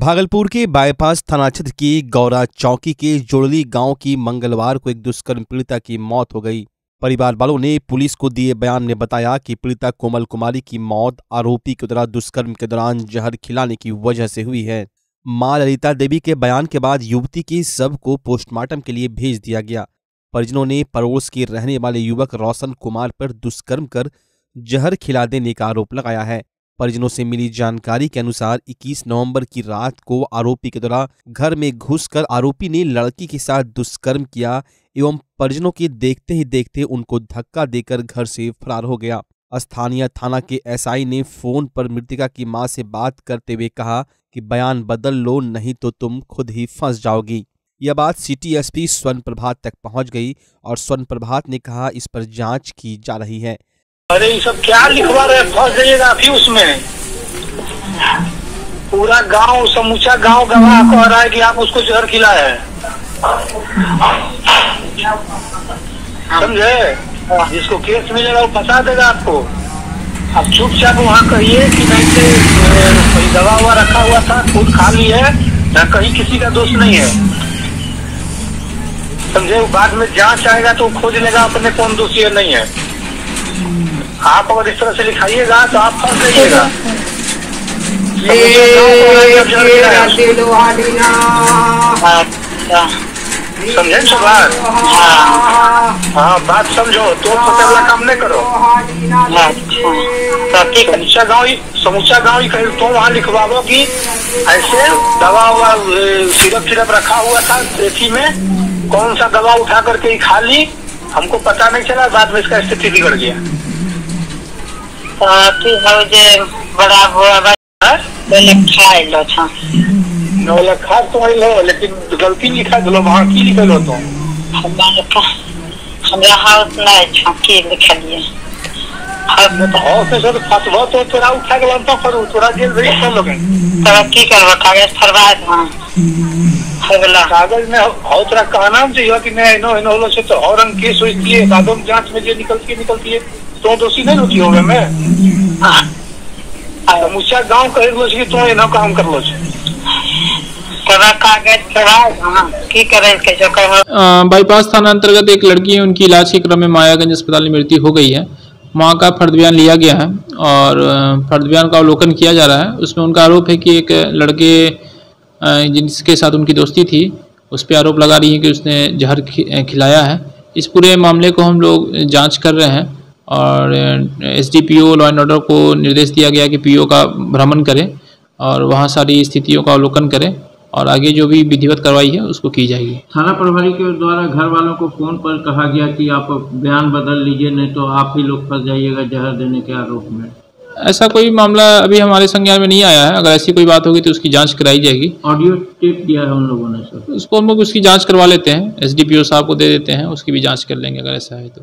भागलपुर के बाईपास थाना क्षेत्र की गौरा चौकी के जोड़ली गांव की मंगलवार को एक दुष्कर्म पीड़िता की मौत हो गई। परिवार वालों ने पुलिस को दिए बयान में बताया कि पीड़िता कोमल कुमारी की मौत आरोपी की तरह दुष्कर्म के दौरान जहर खिलाने की वजह से हुई है। मां ललिता देवी के बयान के बाद युवती की शव को पोस्टमार्टम के लिए भेज दिया गया। परिजनों ने पड़ोस के रहने वाले युवक रौशन कुमार पर दुष्कर्म कर जहर खिला देने का आरोप लगाया है। परिजनों से मिली जानकारी के अनुसार 21 नवंबर की रात को आरोपी के द्वारा घर में घुसकर आरोपी ने लड़की के साथ दुष्कर्म किया एवं परिजनों के देखते ही देखते उनको धक्का देकर घर से फरार हो गया। स्थानीय थाना के एसआई ने फोन पर मृतका की मां से बात करते हुए कहा कि बयान बदल लो नहीं तो तुम खुद ही फंस जाओगी। यह बात सिटी एसपी स्वर्ण प्रभात तक पहुँच गई और स्वर्ण प्रभात ने कहा इस पर जाँच की जा रही है। अरे ये सब क्या लिखवा रहे, फंस जाइएगा अभी उसमें। पूरा गांव, समूचा गांव गवाह कह रहा है कि आप उसको जहर खिलाए हैं, समझे। जिसको केस मिलेगा वो बता देगा आपको। आप चुपचाप वहाँ कहिए कि नहीं से कोई दवा हुआ रखा हुआ था, खुद खा ली है, ना कहीं किसी का दोष नहीं है, समझे। बाद में जांच आएगा तो खोज लेगा अपने कौन दोषी है नहीं है। आप अगर इस तरह से लिखाइएगा तो आप फंस जाइएगा। समझे ना बात? हाँ, बात समझो तो वाला काम नहीं करो। समूचा गाँव ही कहीं तो वहाँ लिखवाओ कि ऐसे दवा हुआ सिरप सिरप रखा हुआ था देसी में, कौन सा दवा उठा करके खा ली, हमको पता नहीं चला, बाद में इसका स्थिति बिगड़ गया। बड़ा लेकिन गलती लिखा की लिखल हो तो तोरा उठा गल तोरा जेल भेज लोगे तोरा की करबो कागज फरवाद कागज में हो तोरा कहना चाहिए कि नहीं एनो एनो होलो से तो और हम केस इसलिए बादों जांच में जे निकलती है तो दोषी नहीं होती होगा। मैं समूचा गाँव कह लो तो एना काम कर लो तोरा कागज फरवाद की करे के जो कहो। बाईपास थाना अंतर्गत एक लड़की है, उनकी इलाज के क्रम में मायागंज अस्पताल में मृत्यु हो गई है। मां का फर्द बयान लिया गया है और फर्द बयान का अवलोकन किया जा रहा है। उसमें उनका आरोप है कि एक लड़के जिनके साथ उनकी दोस्ती थी उस पर आरोप लगा रही है कि उसने जहर खिलाया है। इस पूरे मामले को हम लोग जांच कर रहे हैं और एसडीपीओ लॉ एंड ऑर्डर को निर्देश दिया गया कि पीओ का भ्रमण करें और वहाँ सारी स्थितियों का अवलोकन करें और आगे जो भी विधिवत कार्रवाई है उसको की जाएगी। थाना प्रभारी के द्वारा घर वालों को फोन पर कहा गया कि आप बयान बदल लीजिए नहीं तो आप ही लोग फंस जाइएगा जहर देने के आरोप में। ऐसा कोई मामला अभी हमारे संज्ञान में नहीं आया है। अगर ऐसी कोई बात होगी तो उसकी जांच कराई जाएगी। ऑडियो टेप दिया है उन लोगों ने सर, उसको हम लोग उसकी जाँच करवा लेते हैं, एसडीपीओ साहब को दे देते हैं, उसकी भी जाँच कर लेंगे अगर ऐसा है तो।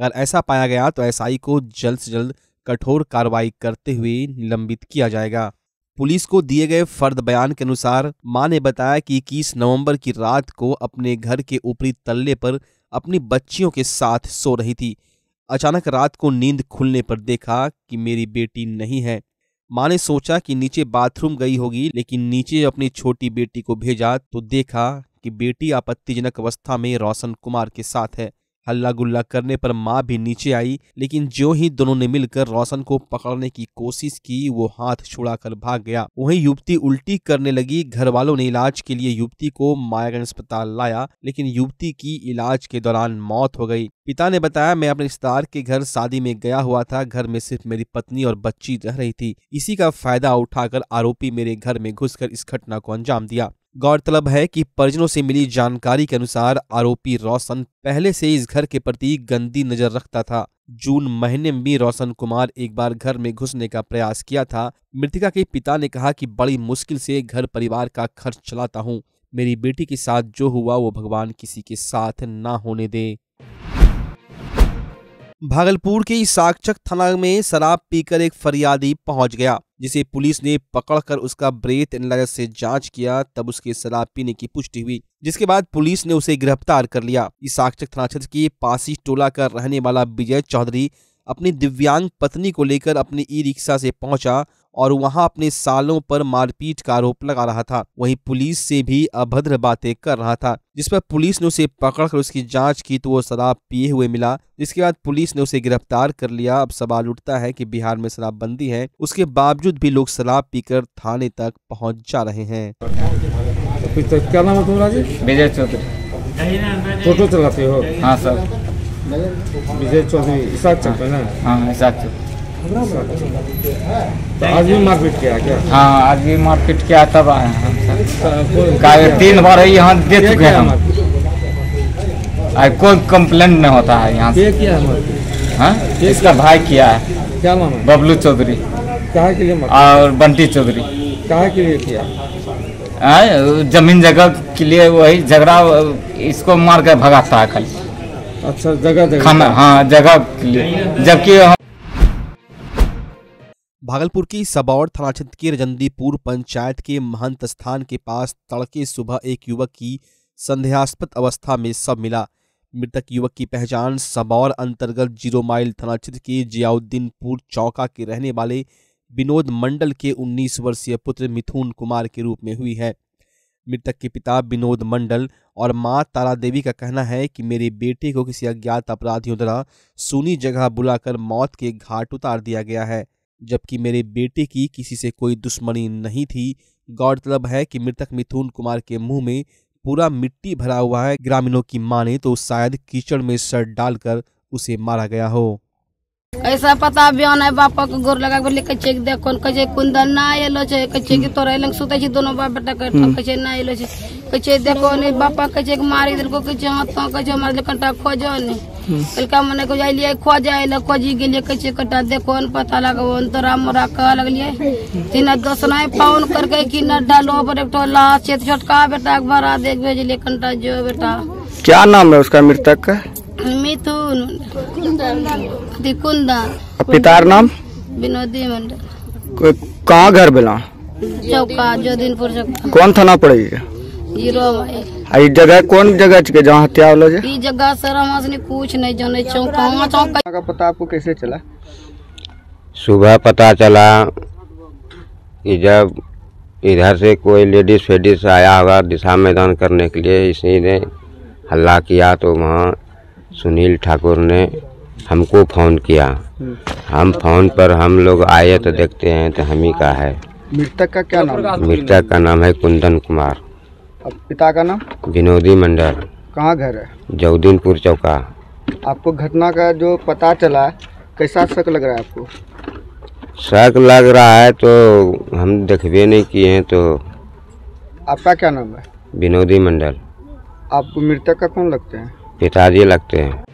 अगर ऐसा पाया गया तो एसआई को जल्द से जल्द कठोर कार्रवाई करते हुए निलंबित किया जाएगा। पुलिस को दिए गए फर्द बयान के अनुसार मां ने बताया कि 21 नवंबर की रात को अपने घर के ऊपरी तल्ले पर अपनी बच्चियों के साथ सो रही थी। अचानक रात को नींद खुलने पर देखा कि मेरी बेटी नहीं है। मां ने सोचा कि नीचे बाथरूम गई होगी, लेकिन नीचे अपनी छोटी बेटी को भेजा तो देखा कि बेटी आपत्तिजनक अवस्था में रौशन कुमार के साथ है। हल्ला गुल्ला करने पर मां भी नीचे आई, लेकिन जो ही दोनों ने मिलकर रौशन को पकड़ने की कोशिश की वो हाथ छुड़ाकर भाग गया। वहीं युवती उल्टी करने लगी। घर वालों ने इलाज के लिए युवती को मायागंज अस्पताल लाया, लेकिन युवती की इलाज के दौरान मौत हो गई। पिता ने बताया, मैं अपने रिश्तेदार के घर शादी में गया हुआ था। घर में सिर्फ मेरी पत्नी और बच्ची रह रही थी। इसी का फायदा उठाकर आरोपी मेरे घर में घुसकर इस घटना को अंजाम दिया। गौरतलब है कि परिजनों से मिली जानकारी के अनुसार आरोपी रौशन पहले से इस घर के प्रति गंदी नजर रखता था। जून महीने में भी रौशन कुमार एक बार घर में घुसने का प्रयास किया था। मृतका के पिता ने कहा कि बड़ी मुश्किल से घर परिवार का खर्च चलाता हूं। मेरी बेटी के साथ जो हुआ वो भगवान किसी के साथ ना होने दे। भागलपुर के इसाकचक थाना में शराब पीकर एक फरियादी पहुंच गया, जिसे पुलिस ने पकड़कर उसका ब्रेथ एनालिसिस से जांच किया, तब उसके शराब पीने की पुष्टि हुई, जिसके बाद पुलिस ने उसे गिरफ्तार कर लिया। इसाकचक थाना क्षेत्र के पासी टोला का रहने वाला विजय चौधरी अपनी दिव्यांग पत्नी को लेकर अपने ई रिक्शा से पहुंचा और वहां अपने सालों पर मारपीट का आरोप लगा रहा था। वहीं पुलिस से भी अभद्र बातें कर रहा था, जिस पर पुलिस ने उसे पकड़कर उसकी जांच की तो वो शराब पिए हुए मिला, जिसके बाद पुलिस ने उसे गिरफ्तार कर लिया। अब सवाल उठता है कि बिहार में शराबबंदी है, उसके बावजूद भी लोग शराब पीकर थाने तक पहुंच जा रहे हैं। क्या नाम है तुम्हारा जी? विजय चौधरी। टोटो चलाते हो? हाँ सर। विजय चौधरी इसाकचक है ना? हाँ इसाकचक। आज भी मारपीट किया क्या? हाँ आज भी मारपीट किया, तब आए हम। 3 बार यहाँ दे चुके हैं हम, कोई कंप्लेंट नहीं होता है यहाँ से। हाँ इसका भाई किया है। क्या नाम है? बबलू चौधरी। कहाँ के लिए? और बंटी चौधरी। कहाँ के लिए किया? जमीन जगह के लिए, वही झगड़ा, इसको मार कर भगाता है खाली। अच्छा जगह खाना? हाँ जगह के लिए। जबकि भागलपुर की सबौर थाना क्षेत्र के रजंदीपुर पंचायत के महंत स्थान के पास तड़के सुबह एक युवक की संदेहास्पद अवस्था में शव मिला। मृतक युवक की पहचान सबौर अंतर्गत जीरो माइल थाना क्षेत्र के जियाउद्दीनपुर चौका के रहने वाले विनोद मंडल के 19 वर्षीय पुत्र मिथुन कुमार के रूप में हुई है। मृतक के पिता विनोद मंडल और मां तारा देवी का कहना है कि मेरे बेटे को किसी अज्ञात अपराधियों द्वारा सूनी जगह बुलाकर मौत के घाट उतार दिया गया है, जबकि मेरे बेटे की किसी से कोई दुश्मनी नहीं थी। गौरतलब है कि मृतक मिथुन कुमार के मुंह में पूरा मिट्टी भरा हुआ है, ग्रामीणों की माने तो शायद कीचड़ में सर डालकर उसे मारा गया हो। ऐसा पता बयान है, बापा को गोर लगा के चेक दे, कौन कहे कुंदन ना एलो छे, कहे कि तोरा लंग सुते छी दोनों बाप बेटा, कहे ना एलो छे, कहे देखो ने बापा कहे मारी देलको, कहे हाथ तो कहे मार ले कंटा खोजो ने कलका मने को जाय लिए खोज आइल, खोजी गेलिए कहे कंटा देखो न पता लगो न तोरा मोरा कह लगलिए तीन दस ना पाउन करके कि न डालो पर एक तो लाश छे छोटका बेटा के भरा देख भेजलिए कंटा जो बेटा। क्या नाम है उसका मृतक का? मिथुन। कुंदन। पितार नाम? विनोदी मंडल। कहाँ घर बना? चौका जोधीनपुर चौका। कौन थाना पड़ेगा? Zero mile. जगह कौन जगह के जहाँ हत्या होलो जे? ई जगह सर हमने कुछ नहीं जाने। चौका चौका पता आपको कैसे चला? सुबह पता चला कि जब इधर से कोई लेडीज फेडीज आया हुआ दिशा मैदान करने के लिए, इसी ने हल्ला किया तो वहाँ सुनील ठाकुर ने हमको फ़ोन किया। हम फ़ोन पर हम लोग आए तो देखते हैं तो हम ही का है। मृतक का क्या नाम है? मृतक का नाम है कुंदन कुमार। पिता का नाम? विनोदी मंडल। कहाँ घर है? जौदीनपुर चौका। आपको घटना का जो पता चला कैसा शक लग रहा है आपको? शक लग रहा है तो हम देखबे नहीं किए हैं। तो आपका क्या नाम है? विनोदी मंडल। आपको मृतक का कौन लगते हैं? पिताजी लगते हैं।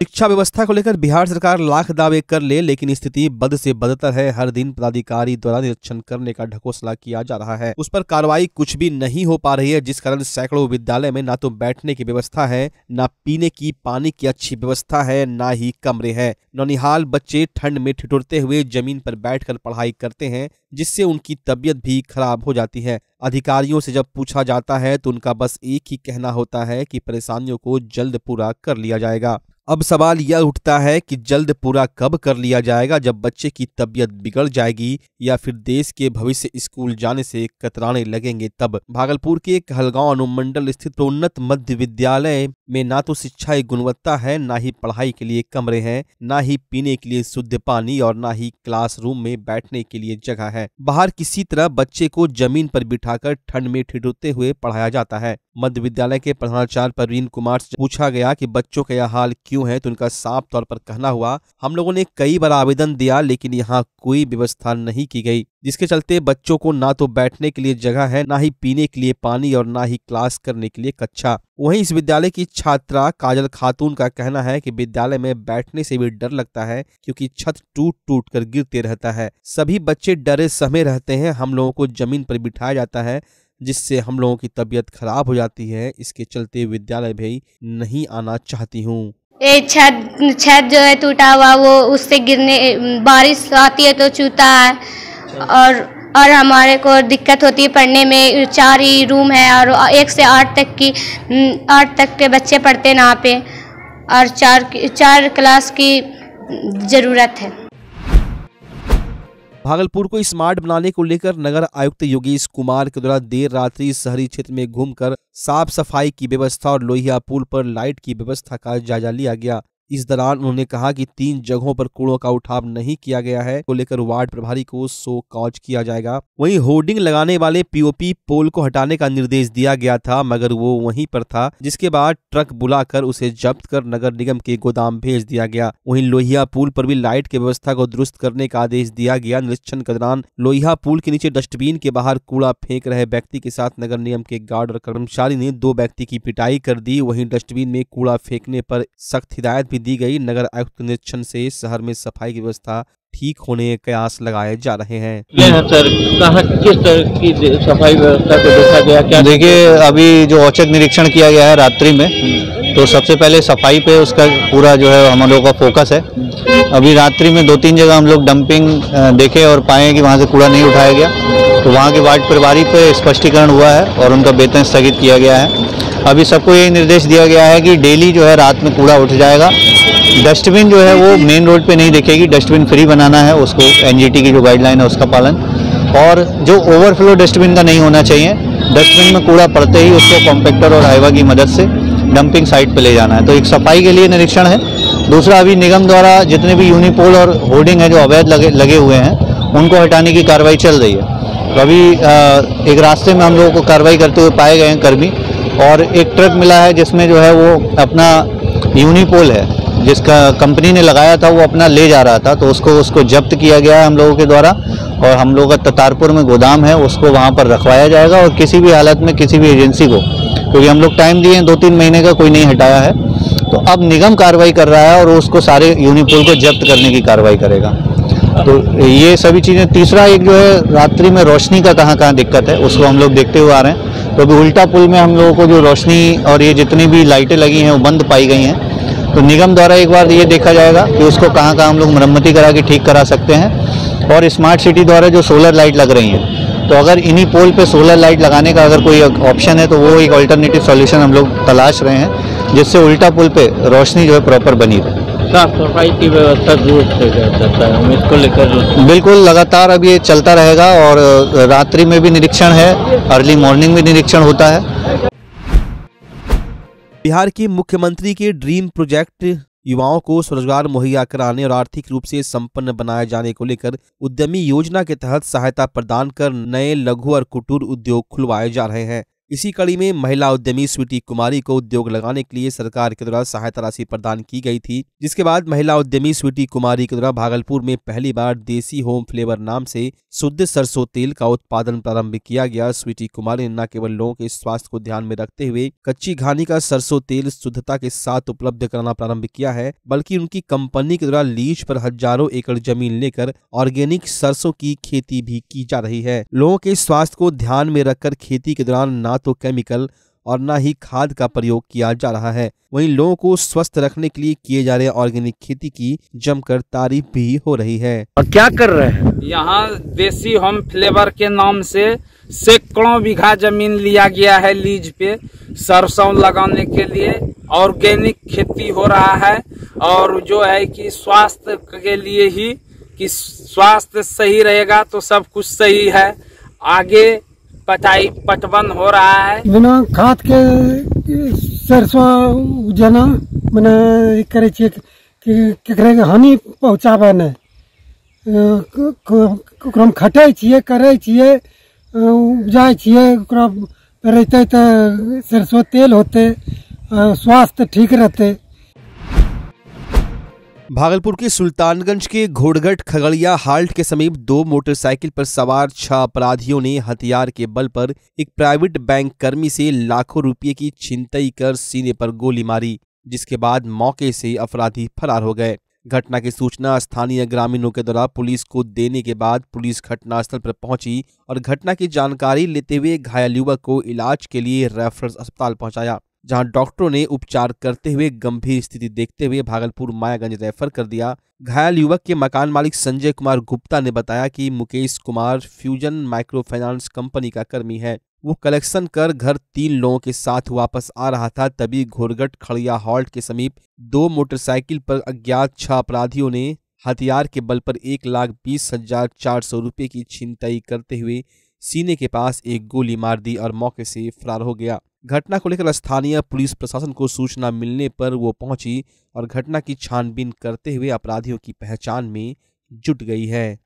शिक्षा व्यवस्था को लेकर बिहार सरकार लाख दावे कर ले, लेकिन स्थिति बद से बदतर है। हर दिन पदाधिकारी द्वारा निरीक्षण करने का ढकोसला किया जा रहा है, उस पर कार्रवाई कुछ भी नहीं हो पा रही है, जिस कारण सैकड़ों विद्यालय में ना तो बैठने की व्यवस्था है, ना पीने की पानी की अच्छी व्यवस्था है, ना ही कमरे है। नौनिहाल बच्चे ठंड में ठिठुरते हुए जमीन पर बैठकर पढ़ाई करते हैं, जिससे उनकी तबीयत भी खराब हो जाती है। अधिकारियों से जब पूछा जाता है तो उनका बस एक ही कहना होता है कि परेशानियों को जल्द पूरा कर लिया जाएगा। अब सवाल यह उठता है कि जल्द पूरा कब कर लिया जाएगा, जब बच्चे की तबीयत बिगड़ जाएगी या फिर देश के भविष्य स्कूल जाने से कतराने लगेंगे तब। भागलपुर के कहलगांव अनुमंडल स्थित प्रोन्नत मध्य विद्यालय में ना तो शिक्षा की गुणवत्ता है, ना ही पढ़ाई के लिए कमरे हैं, ना ही पीने के लिए शुद्ध पानी और ना ही क्लासरूम में बैठने के लिए जगह है। बाहर किसी तरह बच्चे को जमीन पर बिठाकर ठंड में ठिठुरते हुए पढ़ाया जाता है। मध्य विद्यालय के प्रधानाचार्य प्रवीण कुमार से पूछा गया कि बच्चों का यह हाल क्यों है, तो उनका साफ तौर पर कहना हुआ, हम लोगों ने कई बार आवेदन दिया लेकिन यहाँ कोई व्यवस्था नहीं की गई, जिसके चलते बच्चों को ना तो बैठने के लिए जगह है, ना ही पीने के लिए पानी और ना ही क्लास करने के लिए कक्षा। वहीं इस विद्यालय की छात्रा काजल खातून का कहना है कि विद्यालय में बैठने से भी डर लगता है, क्योंकि छत टूट टूट कर गिरते रहता है। सभी बच्चे डरे सहमे रहते हैं। हम लोगों को जमीन पर बिठाया जाता है, जिससे हम लोगों की तबीयत खराब हो जाती है। इसके चलते विद्यालय भी नहीं आना चाहती हूँ। छत जो है टूटा हुआ, वो उससे गिरने, बारिश आती है तो छूता है और हमारे को दिक्कत होती है पढ़ने में। 4 ही रूम है और 1 से 8 तक की 8 तक के बच्चे पढ़ते हैं यहाँ पे, और 4 क्लास की ज़रूरत है। भागलपुर को स्मार्ट बनाने को लेकर नगर आयुक्त योगेश कुमार के द्वारा देर रात्रि शहरी क्षेत्र में घूमकर साफ सफाई की व्यवस्था और लोहिया पुल पर लाइट की व्यवस्था का जायजा लिया गया। इस दौरान उन्होंने कहा कि 3 जगहों पर कूड़ों का उठाव नहीं किया गया है, को लेकर वार्ड प्रभारी को सो कॉज किया जाएगा। वहीं होर्डिंग लगाने वाले पीओपी पोल को हटाने का निर्देश दिया गया था, मगर वो वहीं पर था, जिसके बाद ट्रक बुलाकर उसे जब्त कर नगर निगम के गोदाम भेज दिया गया। वहीं लोहिया पुल पर भी लाइट की व्यवस्था को दुरुस्त करने का आदेश दिया गया। निरीक्षण के दौरान लोहिया पुल के नीचे डस्टबिन के बाहर कूड़ा फेंक रहे व्यक्ति के साथ नगर निगम के गार्ड और कर्मचारी ने 2 व्यक्ति की पिटाई कर दी। वहीं डस्टबिन में कूड़ा फेंकने पर सख्त हिदायत दी गई। नगर आयुक्त के निरीक्षण से शहर में सफाई की व्यवस्था ठीक होने के कयास लगाए जा रहे हैं। सर, कहाँ किस तरह की सफाई व्यवस्था को देखा गया क्या? देखिए, अभी जो औचक निरीक्षण किया गया है रात्रि में, तो सबसे पहले सफाई पे उसका पूरा जो है हम लोगों का फोकस है। अभी रात्रि में 2-3 जगह हम लोग डंपिंग देखे और पाए कि वहाँ से कूड़ा नहीं उठाया गया, तो वहाँ के वार्ड प्रभारी पे स्पष्टीकरण हुआ है और उनका वेतन स्थगित किया गया है। अभी सबको यही निर्देश दिया गया है कि डेली जो है रात में कूड़ा उठ जाएगा। डस्टबिन जो है वो मेन रोड पे नहीं दिखेगी, डस्टबिन फ्री बनाना है उसको, एनजीटी की जो गाइडलाइन है उसका पालन, और जो ओवरफ्लो डस्टबिन का नहीं होना चाहिए। डस्टबिन में कूड़ा पड़ते ही उसको कॉम्पैक्टर और हाइवा की मदद से डंपिंग साइट पे ले जाना है। तो एक सफाई के लिए निरीक्षण है। दूसरा, अभी निगम द्वारा जितने भी यूनिपोल और होर्डिंग है जो अवैध लगे हुए हैं उनको हटाने की कार्रवाई चल रही है। अभी एक रास्ते में हम लोगों को कार्रवाई करते हुए पाए गए हैं कर्मी, और एक ट्रक मिला है जिसमें जो है वो अपना यूनिपोल है जिसका कंपनी ने लगाया था वो अपना ले जा रहा था, तो उसको जब्त किया गया है हम लोगों के द्वारा। और हम लोगों का ततारपुर में गोदाम है, उसको वहाँ पर रखवाया जाएगा। और किसी भी हालत में किसी भी एजेंसी को, क्योंकि हम लोग टाइम दिए हैं 2-3 महीने का, कोई नहीं हटाया है, तो अब निगम कार्रवाई कर रहा है और उसको सारे यूनिपोल को जब्त करने की कार्रवाई करेगा। तो ये सभी चीज़ें। तीसरा, एक जो है रात्रि में रोशनी का कहाँ दिक्कत है उसको हम लोग देखते हुए आ रहे हैं। तो अभी उल्टा पुल में हम लोगों को जो रोशनी और ये जितनी भी लाइटें लगी हैं वो बंद पाई गई हैं, तो निगम द्वारा एक बार ये देखा जाएगा कि उसको कहाँ हम लोग मरम्मती करा के ठीक करा सकते हैं। और स्मार्ट सिटी द्वारा जो सोलर लाइट लग रही हैं, तो अगर इन्हीं पोल पे सोलर लाइट लगाने का अगर कोई ऑप्शन है तो वो एक ऑल्टरनेटिव सोल्यूशन हम लोग तलाश रहे हैं, जिससे उल्टा पुल पर रोशनी जो है प्रॉपर बनी रहे। साफ सफाई की व्यवस्था दुरुस्त हो जाता है, हम इसको लेकर बिल्कुल लगातार अब ये चलता रहेगा। और रात्रि में भी निरीक्षण है, अर्ली मॉर्निंग में निरीक्षण होता है। बिहार की मुख्यमंत्री के ड्रीम प्रोजेक्ट युवाओं को स्वरोजगार मुहैया कराने और आर्थिक रूप से संपन्न बनाए जाने को लेकर उद्यमी योजना के तहत सहायता प्रदान कर नए लघु और कुटीर उद्योग खुलवाए जा रहे हैं। इसी कड़ी में महिला उद्यमी स्वीटी कुमारी को उद्योग लगाने के लिए सरकार के द्वारा सहायता राशि प्रदान की गई थी, जिसके बाद महिला उद्यमी स्वीटी कुमारी के द्वारा भागलपुर में पहली बार देसी होम फ्लेवर नाम से शुद्ध सरसों तेल का उत्पादन प्रारंभ किया गया। स्वीटी कुमारी ने न केवल लोगों के स्वास्थ्य को ध्यान में रखते हुए कच्ची घानी का सरसों तेल शुद्धता के साथ उपलब्ध कराना प्रारंभ किया है, बल्कि उनकी कंपनी के द्वारा लीज पर हजारों एकड़ जमीन लेकर ऑर्गेनिक सरसों की खेती भी की जा रही है। लोगों के स्वास्थ्य को ध्यान में रखकर खेती के दौरान तो केमिकल और ना ही खाद का प्रयोग किया जा रहा है। वहीं लोगों को स्वस्थ रखने के लिए किए जा रहे ऑर्गेनिक खेती की जमकर तारीफ भी हो रही है। और क्या कर रहे हैं यहाँ देसी होम फ्लेवर के नाम से सैकड़ों बीघा जमीन लिया गया है लीज पे सरसों लगाने के लिए। ऑर्गेनिक खेती हो रहा है और जो है कि स्वास्थ्य के लिए ही, कि स्वास्थ्य सही रहेगा तो सब कुछ सही है। आगे पटाई पटवन हो रहा है बिना खाद के सरसों उपजाना, मैंने करे केकरे के हानि पहुँचाबे नहीं, ओकरामे खटे छियै, करे छियै, उपजाय छियै, ओकरा रहते तो सरसों तेल होते, स्वास्थ्य ठीक रहते। भागलपुर के सुल्तानगंज के घोड़गढ़ खगड़िया हाल्ट के समीप 2 मोटरसाइकिल पर सवार 6 अपराधियों ने हथियार के बल पर एक प्राइवेट बैंक कर्मी से लाखों रुपए की छिनतई कर सीने पर गोली मारी, जिसके बाद मौके से अपराधी फरार हो गए। घटना की सूचना स्थानीय ग्रामीणों के द्वारा पुलिस को देने के बाद पुलिस घटनास्थल पर पहुंची और घटना की जानकारी लेते हुए घायल युवक को इलाज के लिए रेफरेंस अस्पताल पहुँचाया, जहां डॉक्टरों ने उपचार करते हुए गंभीर स्थिति देखते हुए भागलपुर मायागंज रेफर कर दिया। घायल युवक के मकान मालिक संजय कुमार गुप्ता ने बताया कि Mukesh Kumar fusion micro finance company का कर्मी है। वो कलेक्शन कर घर 3 लोगों के साथ वापस आ रहा था, तभी घोड़गढ़ खड़िया हॉल्ट के समीप 2 मोटरसाइकिल पर अज्ञात 6 अपराधियों ने हथियार के बल पर 1,20,400 रुपये की छिनताई करते हुए सीने के पास एक गोली मार दी और मौके से फरार हो गया। घटना को लेकर स्थानीय पुलिस प्रशासन को सूचना मिलने पर वो पहुंची और घटना की छानबीन करते हुए अपराधियों की पहचान में जुट गई है।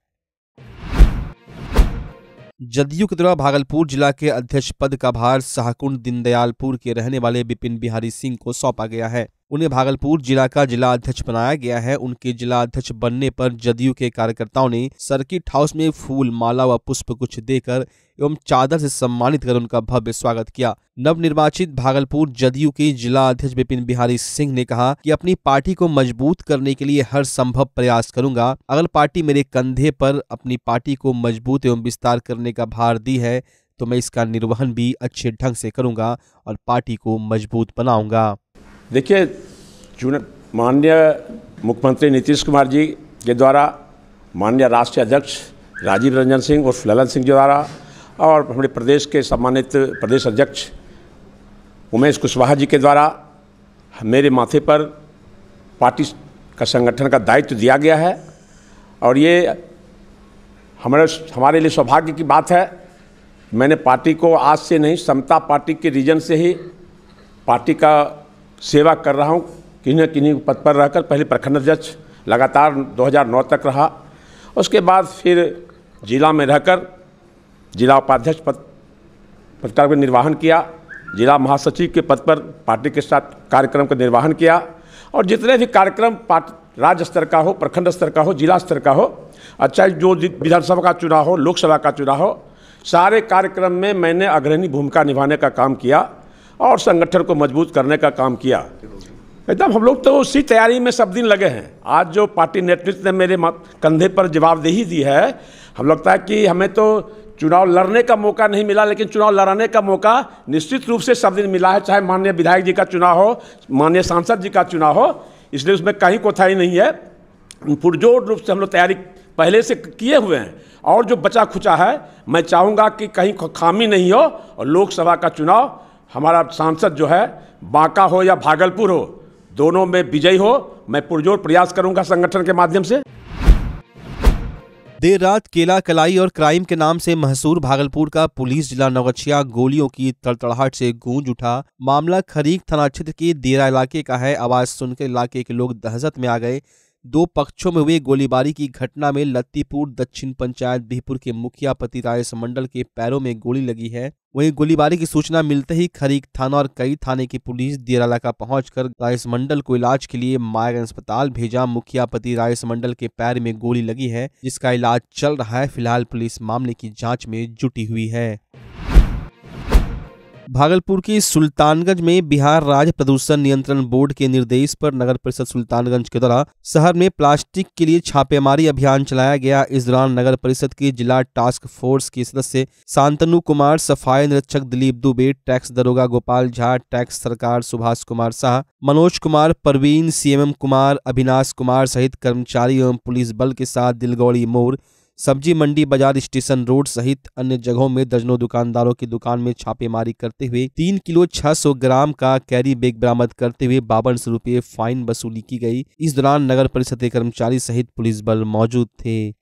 जदयू के द्वारा भागलपुर जिला के अध्यक्ष पद का भार सहकुंड दीनदयालपुर के रहने वाले विपिन बिहारी सिंह को सौंपा गया है। उन्हें भागलपुर जिला का जिला अध्यक्ष बनाया गया है। उनके जिला अध्यक्ष बनने पर जदयू के कार्यकर्ताओं ने सर्किट हाउस में फूल माला व पुष्प गुच्छ देकर एवं चादर से सम्मानित कर उनका भव्य स्वागत किया। नवनिर्वाचित भागलपुर जदयू के जिला अध्यक्ष विपिन बिहारी सिंह ने कहा कि अपनी पार्टी को मजबूत करने के लिए हर संभव प्रयास करूंगा। अगर पार्टी मेरे कंधे पर अपनी पार्टी को मजबूत एवं विस्तार करने का भार दी है तो मैं इसका निर्वहन भी अच्छे ढंग से करूंगा और पार्टी को मजबूत बनाऊंगा। देखिए, माननीय मुख्यमंत्री नीतीश कुमार जी के द्वारा, माननीय राष्ट्रीय अध्यक्ष राजीव रंजन सिंह और ललन सिंह जी द्वारा और हमारे प्रदेश के सम्मानित प्रदेश अध्यक्ष उमेश कुशवाहा जी के द्वारा मेरे माथे पर पार्टी का संगठन का दायित्व दिया गया है और ये हमारे लिए सौभाग्य की बात है। मैंने पार्टी को आज से नहीं, समता पार्टी के रीजन से ही पार्टी का सेवा कर रहा हूँ। किन्हीं पद पर रहकर पहले प्रखंड अध्यक्ष लगातार 2009 तक रहा, उसके बाद फिर जिला में रहकर जिला उपाध्यक्ष पद का निर्वहन किया, जिला महासचिव के पद पर पार्टी के साथ कार्यक्रम का निर्वहन किया और जितने भी कार्यक्रम राज्य स्तर का हो, प्रखंड स्तर का हो, जिला स्तर का हो, अच्छा जो विधानसभा का चुनाव हो, लोकसभा का चुनाव हो, सारे कार्यक्रम में मैंने अग्रणी भूमिका निभाने का काम किया और संगठन को मजबूत करने का काम किया। एकदम हम लोग तो उसी तैयारी में सब दिन लगे हैं। आज जो पार्टी नेतृत्व ने मेरे कंधे पर जवाबदेही दी है, हम लगता है कि हमें तो चुनाव लड़ने का मौका नहीं मिला, लेकिन चुनाव लड़ाने का मौका निश्चित रूप से सब दिन मिला है, चाहे माननीय विधायक जी का चुनाव हो, माननीय सांसद जी का चुनाव हो, इसलिए उसमें कहीं कोताही नहीं है। पुरजोर रूप से हम लोग तैयारी पहले से किए हुए हैं और जो बचा खुचा है, मैं चाहूँगा कि कहीं खामी नहीं हो और लोकसभा का चुनाव हमारा सांसद जो है बांका हो या भागलपुर हो, दोनों में विजयी हो। मैं पुरजोर प्रयास करूँगा संगठन के माध्यम से। देर रात केला कलाई और क्राइम के नाम से महसूर भागलपुर का पुलिस जिला नवगछिया गोलियों की तड़तड़ाहट से गूंज उठा। मामला खरीक थाना क्षेत्र के देरा इलाके का है। आवाज सुनकर इलाके के लोग दहशत में आ गए। दो पक्षों में हुई गोलीबारी की घटना में लत्तीपुर दक्षिण पंचायत बिहपुर के मुखिया पति रायस मंडल के पैरों में गोली लगी है। वहीं गोलीबारी की सूचना मिलते ही खरीक थाना और कई थाने की पुलिस देरा इलाका पहुंचकर रायस मंडल को इलाज के लिए मायागंज अस्पताल भेजा। मुखिया पति रायस मंडल के पैर में गोली लगी है, जिसका इलाज चल रहा है। फिलहाल पुलिस मामले की जाँच में जुटी हुई है। भागलपुर के सुल्तानगंज में बिहार राज्य प्रदूषण नियंत्रण बोर्ड के निर्देश पर नगर परिषद सुल्तानगंज के द्वारा शहर में प्लास्टिक के लिए छापेमारी अभियान चलाया गया। इस दौरान नगर परिषद की जिला टास्क फोर्स के सदस्य शांतनु कुमार, सफाई निरीक्षक दिलीप दुबे, टैक्स दरोगा गोपाल झा, टैक्स सरकार सुभाष कुमार शाह, मनोज कुमार, परवीन, सीएमएम कुमार, अविनाश कुमार सहित कर्मचारी एवं पुलिस बल के साथ दिलगौड़ी मोड़, सब्जी मंडी बाजार, स्टेशन रोड सहित अन्य जगहों में दर्जनों दुकानदारों की दुकान में छापेमारी करते हुए 3 किलो 600 ग्राम का कैरी बैग बरामद करते हुए 52 रुपये फाइन वसूली की गई। इस दौरान नगर परिषद के कर्मचारी सहित पुलिस बल मौजूद थे।